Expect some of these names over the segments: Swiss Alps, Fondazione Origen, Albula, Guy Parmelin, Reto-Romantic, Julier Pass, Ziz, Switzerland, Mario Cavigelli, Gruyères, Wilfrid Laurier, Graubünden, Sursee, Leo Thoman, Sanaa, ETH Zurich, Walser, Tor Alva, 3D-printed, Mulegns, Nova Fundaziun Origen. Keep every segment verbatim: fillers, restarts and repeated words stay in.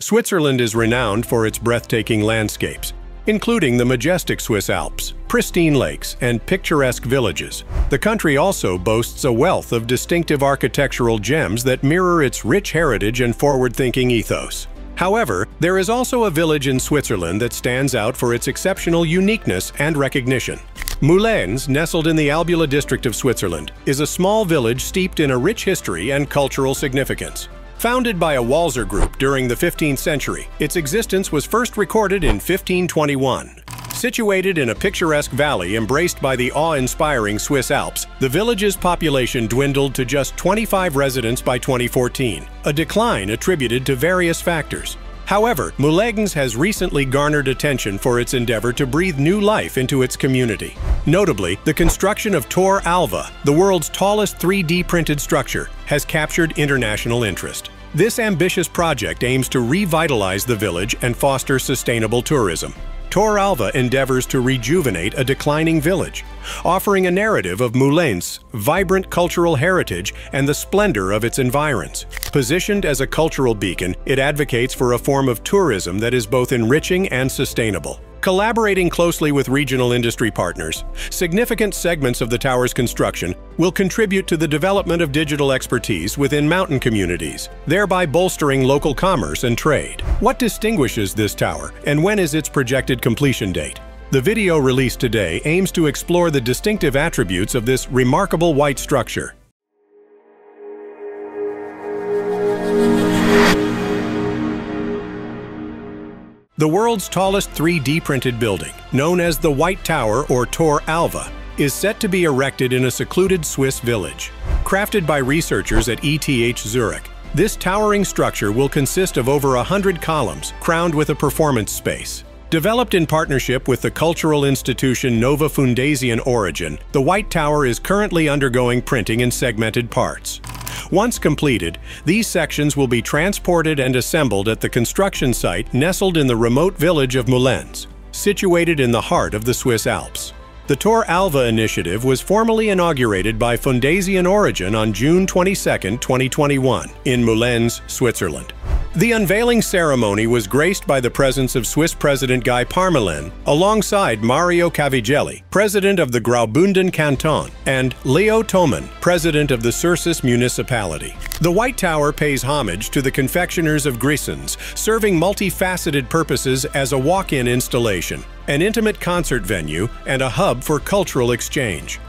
Switzerland is renowned for its breathtaking landscapes, including the majestic Swiss Alps, pristine lakes, and picturesque villages. The country also boasts a wealth of distinctive architectural gems that mirror its rich heritage and forward-thinking ethos. However, there is also a village in Switzerland that stands out for its exceptional uniqueness and recognition. Mulegns, nestled in the Albula district of Switzerland, is a small village steeped in a rich history and cultural significance. Founded by a Walser group during the fifteenth century, its existence was first recorded in fifteen twenty-one. Situated in a picturesque valley embraced by the awe-inspiring Swiss Alps, the village's population dwindled to just twenty-five residents by twenty fourteen, a decline attributed to various factors. However, Mulegns has recently garnered attention for its endeavor to breathe new life into its community. Notably, the construction of Tor Alva, the world's tallest three D printed structure, has captured international interest. This ambitious project aims to revitalize the village and foster sustainable tourism. Tor Alva endeavors to rejuvenate a declining village, offering a narrative of Mulegns' vibrant cultural heritage and the splendor of its environs. Positioned as a cultural beacon, it advocates for a form of tourism that is both enriching and sustainable. Collaborating closely with regional industry partners, significant segments of the tower's construction will contribute to the development of digital expertise within mountain communities, thereby bolstering local commerce and trade. What distinguishes this tower, and when is its projected completion date? The video released today aims to explore the distinctive attributes of this remarkable white structure. The world's tallest three D printed building, known as the White Tower or Tor Alva, is set to be erected in a secluded Swiss village. Crafted by researchers at E T H Zurich, this towering structure will consist of over one hundred columns crowned with a performance space. Developed in partnership with the cultural institution Nova Fundaziun Origen, the White Tower is currently undergoing printing in segmented parts. Once completed, these sections will be transported and assembled at the construction site nestled in the remote village of Mulegns, situated in the heart of the Swiss Alps. The Tor Alva initiative was formally inaugurated by Fondazione Origen on June twenty-second, twenty twenty-one, in Mulegns, Switzerland. The unveiling ceremony was graced by the presence of Swiss President Guy Parmelin, alongside Mario Cavigelli, President of the Graubünden Canton, and Leo Thoman, President of the Sursee Municipality. The White Tower pays homage to the confectioners of Gruyères, serving multifaceted purposes as a walk-in installation, an intimate concert venue, and a hub for cultural exchange.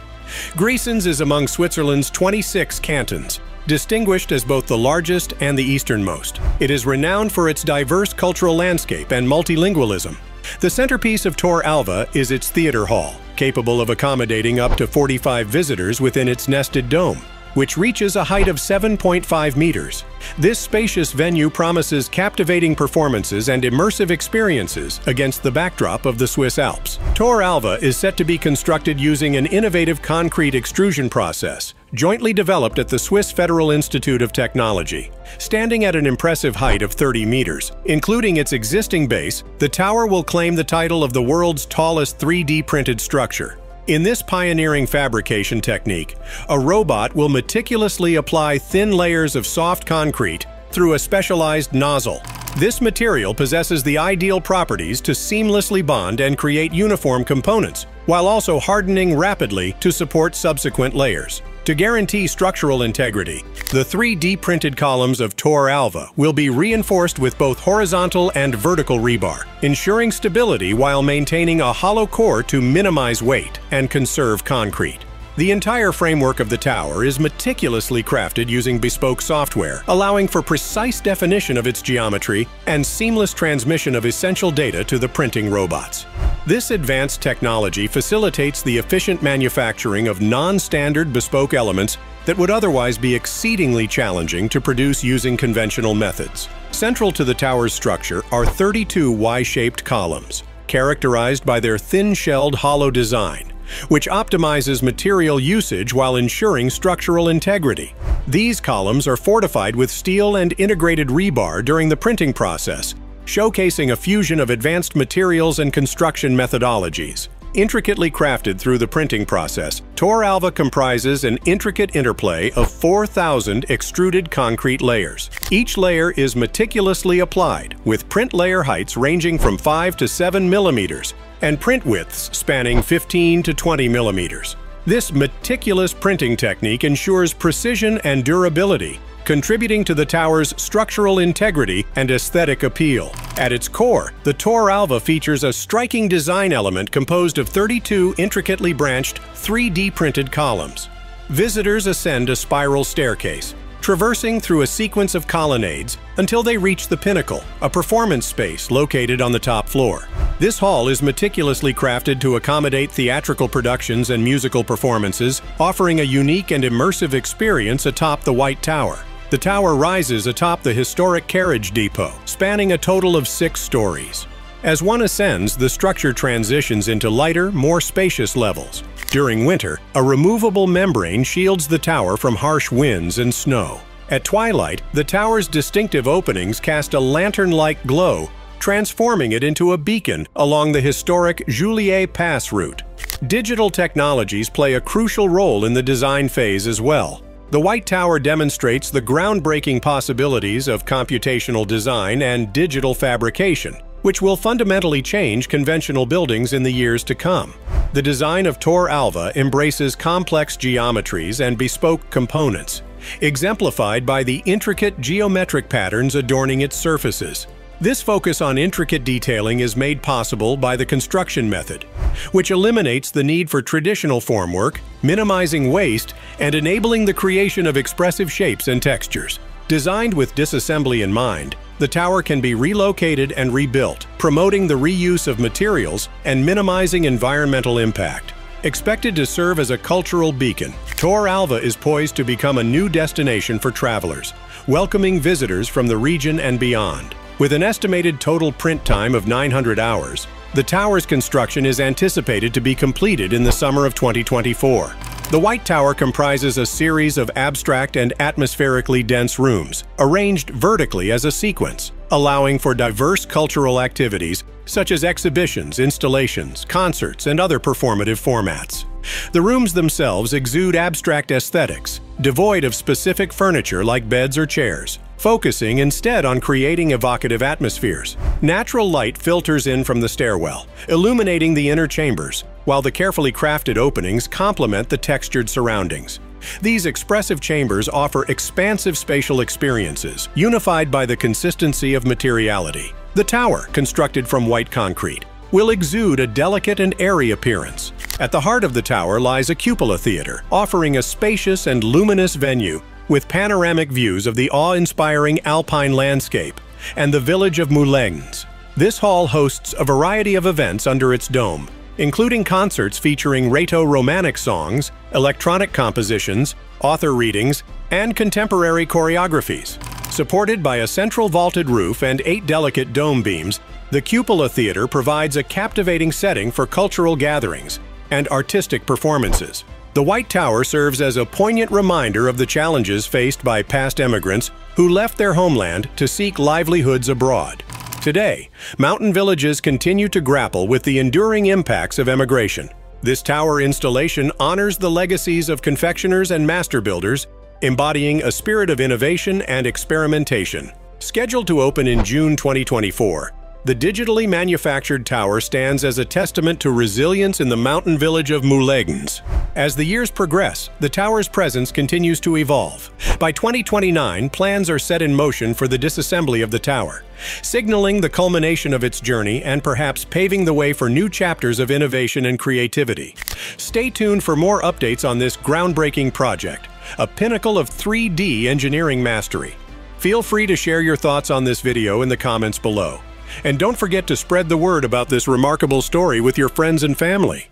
Gruyères is among Switzerland's twenty-six cantons, distinguished as both the largest and the easternmost. It is renowned for its diverse cultural landscape and multilingualism. The centerpiece of Tor Alva is its theater hall, capable of accommodating up to forty-five visitors within its nested dome, which reaches a height of seven point five meters. This spacious venue promises captivating performances and immersive experiences against the backdrop of the Swiss Alps. Tor Alva is set to be constructed using an innovative concrete extrusion process, jointly developed at the Swiss Federal Institute of Technology. Standing at an impressive height of thirty meters, including its existing base, the tower will claim the title of the world's tallest three D printed structure. In this pioneering fabrication technique, a robot will meticulously apply thin layers of soft concrete through a specialized nozzle. This material possesses the ideal properties to seamlessly bond and create uniform components, while also hardening rapidly to support subsequent layers. To guarantee structural integrity, the three D printed columns of Tor Alva will be reinforced with both horizontal and vertical rebar, ensuring stability while maintaining a hollow core to minimize weight and conserve concrete. The entire framework of the tower is meticulously crafted using bespoke software, allowing for precise definition of its geometry and seamless transmission of essential data to the printing robots. This advanced technology facilitates the efficient manufacturing of non-standard bespoke elements that would otherwise be exceedingly challenging to produce using conventional methods. Central to the tower's structure are thirty-two Y-shaped columns, characterized by their thin-shelled hollow design, which optimizes material usage while ensuring structural integrity. These columns are fortified with steel and integrated rebar during the printing process, showcasing a fusion of advanced materials and construction methodologies. intricately crafted through the printing process, Tor Alva comprises an intricate interplay of four thousand extruded concrete layers. Each layer is meticulously applied, with print layer heights ranging from five to seven millimeters and print widths spanning fifteen to twenty millimeters. This meticulous printing technique ensures precision and durability, contributing to the tower's structural integrity and aesthetic appeal. At its core, the Tor Alva features a striking design element composed of thirty-two intricately branched, three D printed columns. Visitors ascend a spiral staircase, traversing through a sequence of colonnades until they reach the pinnacle, a performance space located on the top floor. This hall is meticulously crafted to accommodate theatrical productions and musical performances, offering a unique and immersive experience atop the White Tower. The tower rises atop the historic carriage depot, spanning a total of six stories. As one ascends, the structure transitions into lighter, more spacious levels. During winter, a removable membrane shields the tower from harsh winds and snow. At twilight, the tower's distinctive openings cast a lantern-like glow, transforming it into a beacon along the historic Julier Pass route. Digital technologies play a crucial role in the design phase as well. The White Tower demonstrates the groundbreaking possibilities of computational design and digital fabrication, which will fundamentally change conventional buildings in the years to come. The design of Tor Alva embraces complex geometries and bespoke components, exemplified by the intricate geometric patterns adorning its surfaces. This focus on intricate detailing is made possible by the construction method, which eliminates the need for traditional formwork, minimizing waste, and enabling the creation of expressive shapes and textures. Designed with disassembly in mind, the tower can be relocated and rebuilt, promoting the reuse of materials and minimizing environmental impact. Expected to serve as a cultural beacon, Tor Alva is poised to become a new destination for travelers, welcoming visitors from the region and beyond. With an estimated total print time of nine hundred hours, the tower's construction is anticipated to be completed in the summer of twenty twenty-four. The White Tower comprises a series of abstract and atmospherically dense rooms, arranged vertically as a sequence, allowing for diverse cultural activities such as exhibitions, installations, concerts, and other performative formats. The rooms themselves exude abstract aesthetics, devoid of specific furniture like beds or chairs, focusing instead on creating evocative atmospheres. Natural light filters in from the stairwell, illuminating the inner chambers, while the carefully crafted openings complement the textured surroundings. These expressive chambers offer expansive spatial experiences, unified by the consistency of materiality. The tower, constructed from white concrete, will exude a delicate and airy appearance. At the heart of the tower lies a cupola theater, offering a spacious and luminous venue with panoramic views of the awe-inspiring alpine landscape and the village of Mulegns. This hall hosts a variety of events under its dome, including concerts featuring Reto-Romantic songs, electronic compositions, author readings, and contemporary choreographies. Supported by a central vaulted roof and eight delicate dome beams, the Cupola Theater provides a captivating setting for cultural gatherings and artistic performances. The White Tower serves as a poignant reminder of the challenges faced by past immigrants who left their homeland to seek livelihoods abroad. Today, mountain villages continue to grapple with the enduring impacts of emigration. This tower installation honors the legacies of confectioners and master builders, embodying a spirit of innovation and experimentation. Scheduled to open in June twenty twenty-four, the digitally manufactured tower stands as a testament to resilience in the mountain village of Mulegns. As the years progress, the tower's presence continues to evolve. By twenty twenty-nine, plans are set in motion for the disassembly of the tower, signaling the culmination of its journey and perhaps paving the way for new chapters of innovation and creativity. Stay tuned for more updates on this groundbreaking project, a pinnacle of three D engineering mastery. Feel free to share your thoughts on this video in the comments below. And don't forget to spread the word about this remarkable story with your friends and family.